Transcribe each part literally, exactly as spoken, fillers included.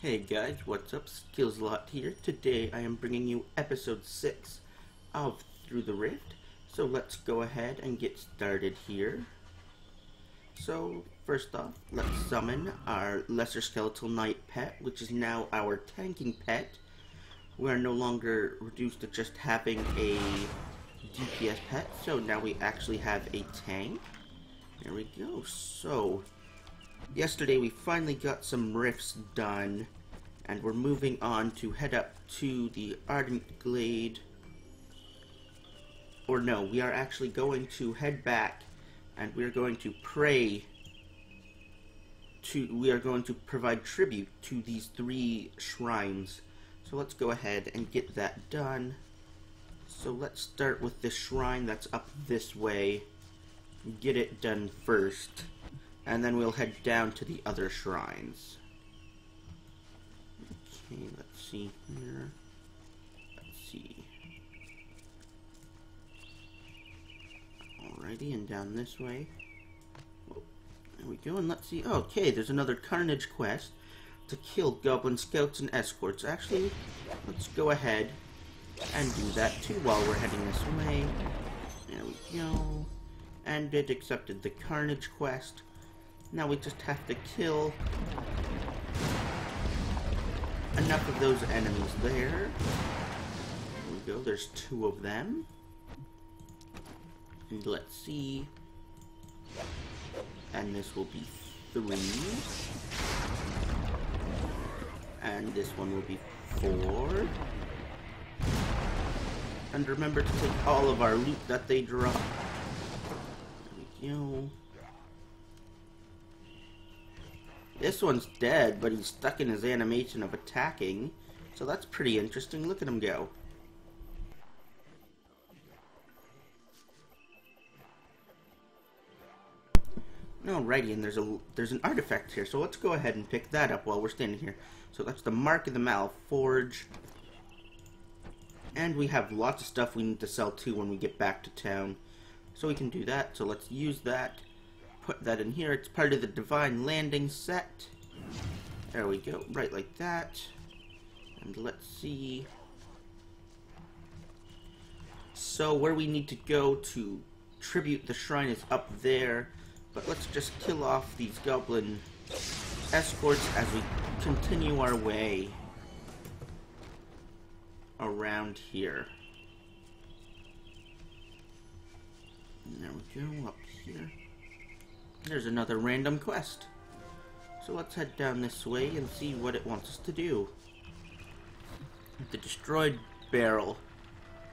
Hey guys, what's up? Skillzalot here. Today I am bringing you episode six of Through the Rift. So let's go ahead and get started here. So first off, let's summon our Lesser Skeletal Knight pet, which is now our tanking pet. We are no longer reduced to just having a D P S pet, so now we actually have a tank. There we go. So yesterday we finally got some rifts done, and we're moving on to head up to the Ardent Glade. Or no, we are actually going to head back, and we are going to pray to, we are going to provide tribute to these three shrines. So let's go ahead and get that done. So let's start with the shrine that's up this way, get it done first. And then we'll head down to the other shrines. Okay, let's see here. Let's see. Alrighty, and down this way. Whoa, there we go, and let's see. Okay, there's another Carnage quest to kill Goblin Scouts and Escorts. Actually, let's go ahead and do that too while we're heading this way. There we go. And it accepted the Carnage quest. Now we just have to kill enough of those enemies there. There we go, there's two of them. And let's see. And this will be three. And this one will be four. And remember to take all of our loot that they drop. There we go. This one's dead, but he's stuck in his animation of attacking. So that's pretty interesting. Look at him go. Alrighty, and there's a there's an artifact here. So let's go ahead and pick that up while we're standing here. So that's the Mark of the Malforge. And we have lots of stuff we need to sell too when we get back to town. So we can do that. So let's use that. Put that in here. It's part of the Divine Landing set. There we go. Right like that. And let's see. So where we need to go to tribute the shrine is up there. But let's just kill off these Goblin Escorts as we continue our way around here. And there we go. Up here. There's another random quest. So let's head down this way and see what it wants us to do. The destroyed barrel.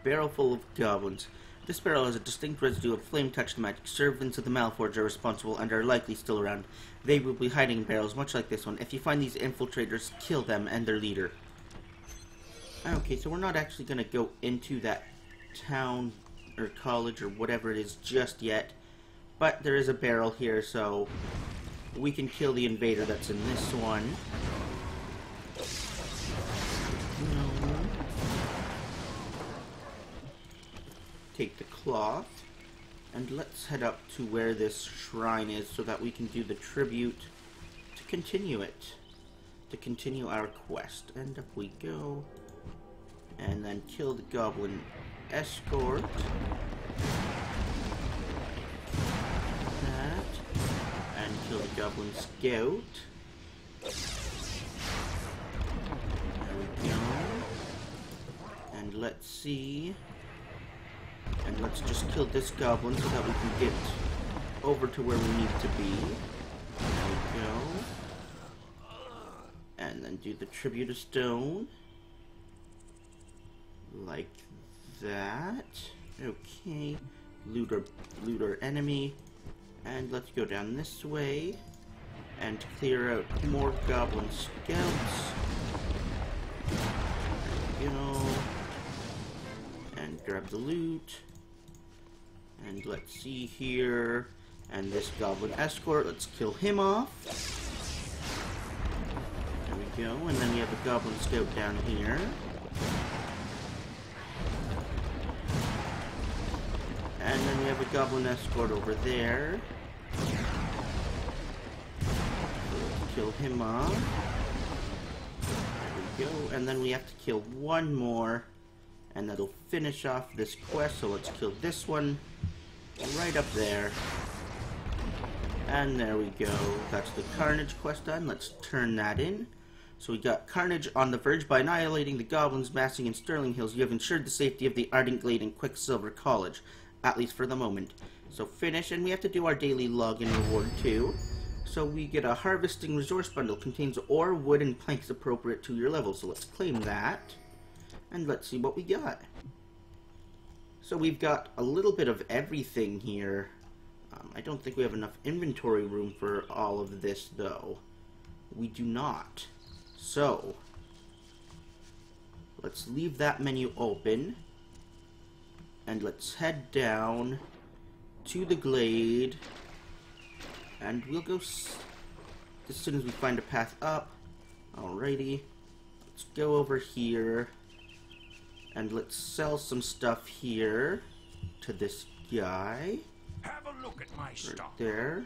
Barrel full of goblins. This barrel has a distinct residue of flame-touched magic. Servants of the Malforge are responsible and are likely still around. They will be hiding in barrels much like this one. If you find these infiltrators, kill them and their leader. Okay, so we're not actually going to go into that town or college or whatever it is just yet. But there is a barrel here, so we can kill the invader that's in this one. No. Take the cloth. And let's head up to where this shrine is so that we can do the tribute to continue it. To continue our quest. And up we go. And then kill the Goblin Escort. Kill the Goblin Scout. There we go. And let's see. And let's just kill this goblin so that we can get over to where we need to be. There we go. And then do the Tribute of Stone. Like that. Okay. Loot our, loot our enemy. And let's go down this way and clear out more Goblin Scouts. You know, and grab the loot. And let's see here. And this Goblin Escort, let's kill him off. There we go. And then we have a Goblin Scout down here. And then we have a Goblin Escort over there. Kill him off. go, and then we have to kill one more, and that'll finish off this quest. So let's kill this one right up there. And there we go. That's the Carnage quest done. Let's turn that in. So we got Carnage on the verge. By annihilating the goblins massing in Sterling Hills, you have ensured the safety of the Ardent Glade and Quicksilver College, at least for the moment. So finish, and we have to do our daily login reward too. So we get a harvesting resource bundle. Contains ore, wood, and planks appropriate to your level. So let's claim that. And let's see what we got. So we've got a little bit of everything here. Um, I don't think we have enough inventory room for all of this, though. We do not. So let's leave that menu open. And let's head down to the glade. And we'll go s as soon as we find a path up. Alrighty. Let's go over here. And let's sell some stuff here to this guy. Have a look at my right stuff. There.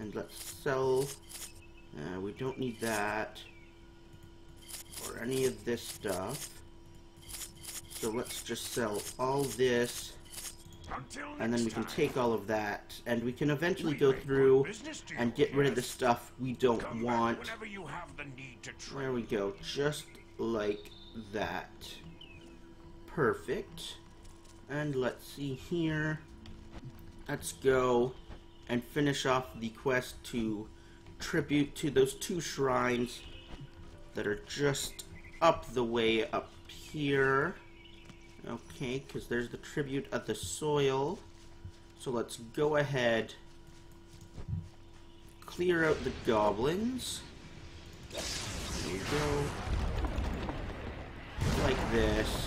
And let's sell. Uh, we don't need that. Or any of this stuff. So let's just sell all this. And then we can take all of that, and we can eventually go through and get rid of the stuff we don't want. There we go, just like that. Perfect. And let's see here. Let's go and finish off the quest to tribute to those two shrines that are just up the way up here. Okay, because there's the tribute of the soil. So let's go ahead, clear out the goblins. There we go. Like this.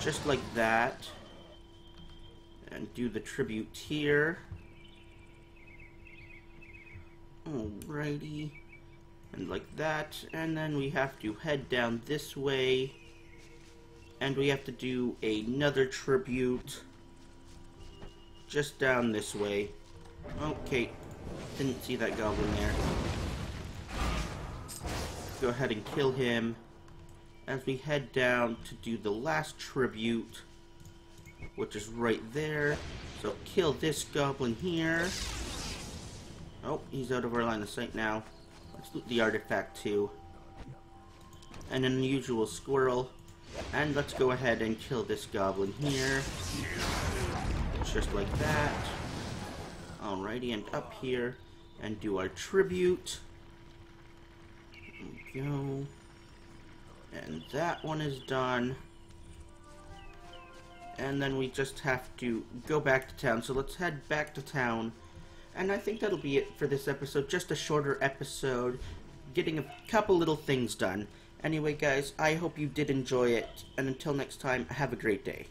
Just like that. And do the tribute here. Alrighty. And like that, and then we have to head down this way, and we have to do another tribute just down this way. Okay, didn't see that goblin there. Go ahead and kill him as we head down to do the last tribute, which is right there. So kill this goblin here. Oh, he's out of our line of sight now. Let's loot the artifact too. An unusual squirrel. And let's go ahead and kill this goblin here. Just like that. Alrighty, and up here. And do our tribute. There we go. And that one is done. And then we just have to go back to town. So let's head back to town. And I think that'll be it for this episode, just a shorter episode, getting a couple little things done. Anyway guys, I hope you did enjoy it, and until next time, have a great day.